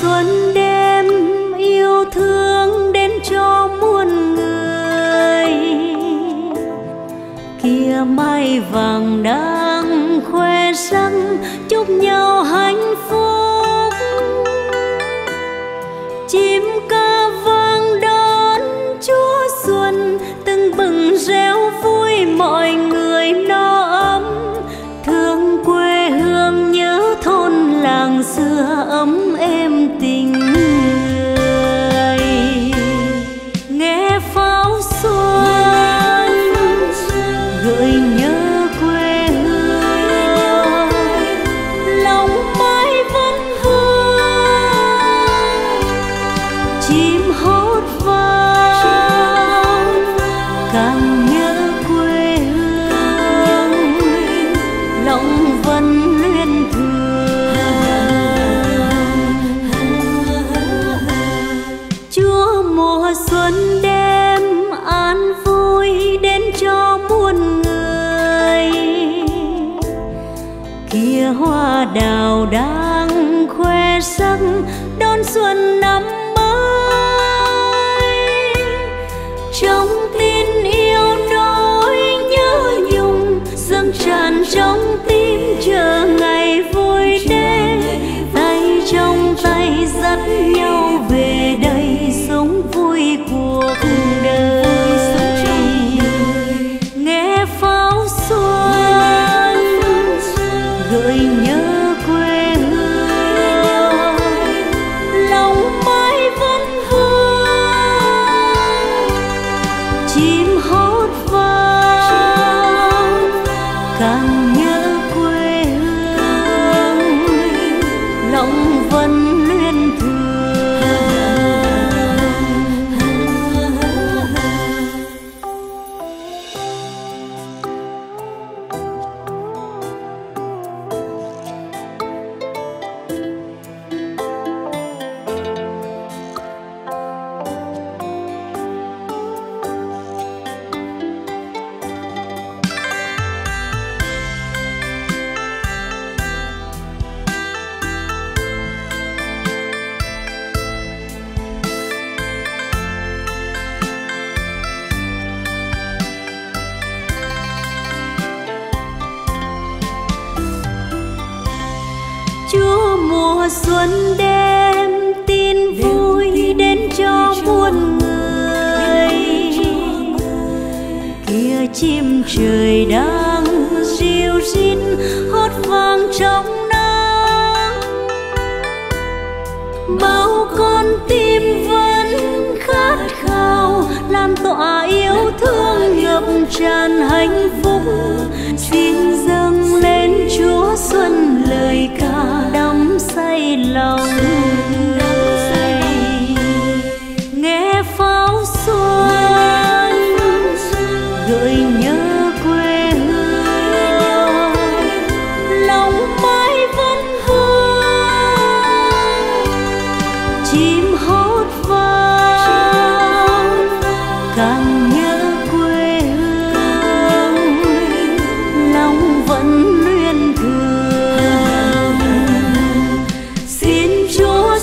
xuân đem yêu thương đến cho muôn người. Kia mai vàng đang khoe sắc chúc nhau hạnh phúc, chim ca vang đón Chúa xuân tưng bừng reo vui, mọi người no ấm thương quê hương, nhớ thôn làng xưa ấm êm tình người. Nghe pháo xuân gợi nhớ quê hương, lòng mãi vẫn hương. Chim hót vang càng nhớ quê hương, lòng vẫn luyến thương. Chúa mùa xuân đem an vui đến cho muôn người. Kia hoa đào đang khoe sắc đón xuân năm mới, trong tin yêu nỗi nhớ nhung dâng tràn trong tim, chờ ngày vui đến, tay trong tay dắt nhau về đây sống vui cuộc đời. Nghe pháo xuân gợi nhớ quê hương, lòng mãi vẫn hương. Chim hót vang càng nhớ quê hương, lòng vẫn luyến thương. Chúa mùa xuân đem tin vui đến cho muôn người. Kia chim trời đang ríu rít hót vang trong